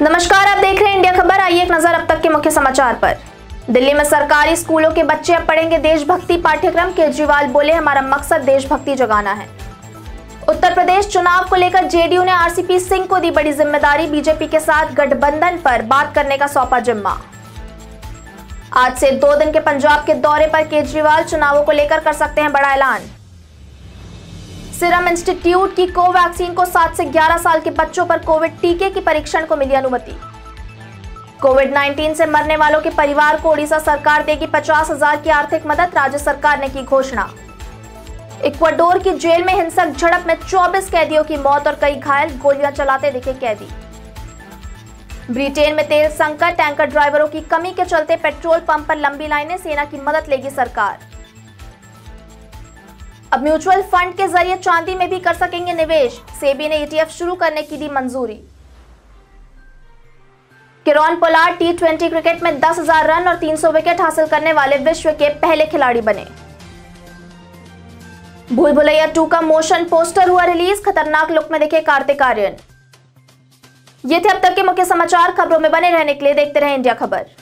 नमस्कार, आप देख रहे हैं इंडिया खबर। आइए एक नजर अब तक के मुख्य समाचार पर। दिल्ली में सरकारी स्कूलों के बच्चे अब पढ़ेंगे देशभक्ति पाठ्यक्रम। केजरीवाल बोले, हमारा मकसद देशभक्ति जगाना है। उत्तर प्रदेश चुनाव को लेकर जेडीयू ने आरसीपी सिंह को दी बड़ी जिम्मेदारी। बीजेपी के साथ गठबंधन पर बात करने का सौंपा जिम्मा। आज से 2 दिन के पंजाब के दौरे पर केजरीवाल, चुनावों को लेकर कर सकते हैं बड़ा ऐलान। सीरम इंस्टीट्यूट की कोवैक्सीन को 7 से 11 साल के बच्चों पर कोविड टीके की परीक्षण को मिली अनुमति। कोविड-19 से मरने वालों के परिवार को ओडिशा सरकार देगी 50,000 की आर्थिक मदद, राज्य सरकार ने की घोषणा। इक्वाडोर की जेल में हिंसक झड़प में 24 कैदियों की मौत और कई घायल, गोलियां चलाते दिखे कैदी। ब्रिटेन में तेल संकट, टैंकर ड्राइवरों की कमी के चलते पेट्रोल पंप पर लंबी लाइनें, सेना की मदद लेगी सरकार। अब म्यूचुअल फंड के जरिए चांदी में भी कर सकेंगे निवेश, सेबी ने ETF शुरू करने की दी मंजूरी। किरॉन पोलार्ड T20 क्रिकेट में 10,000 रन और 300 विकेट हासिल करने वाले विश्व के पहले खिलाड़ी बने। भूल भुलैया 2 का मोशन पोस्टर हुआ रिलीज, खतरनाक लुक में दिखे कार्तिक आर्यन। ये थे अब तक के मुख्य समाचार। खबरों में बने रहने के लिए देखते रहे इंडिया खबर।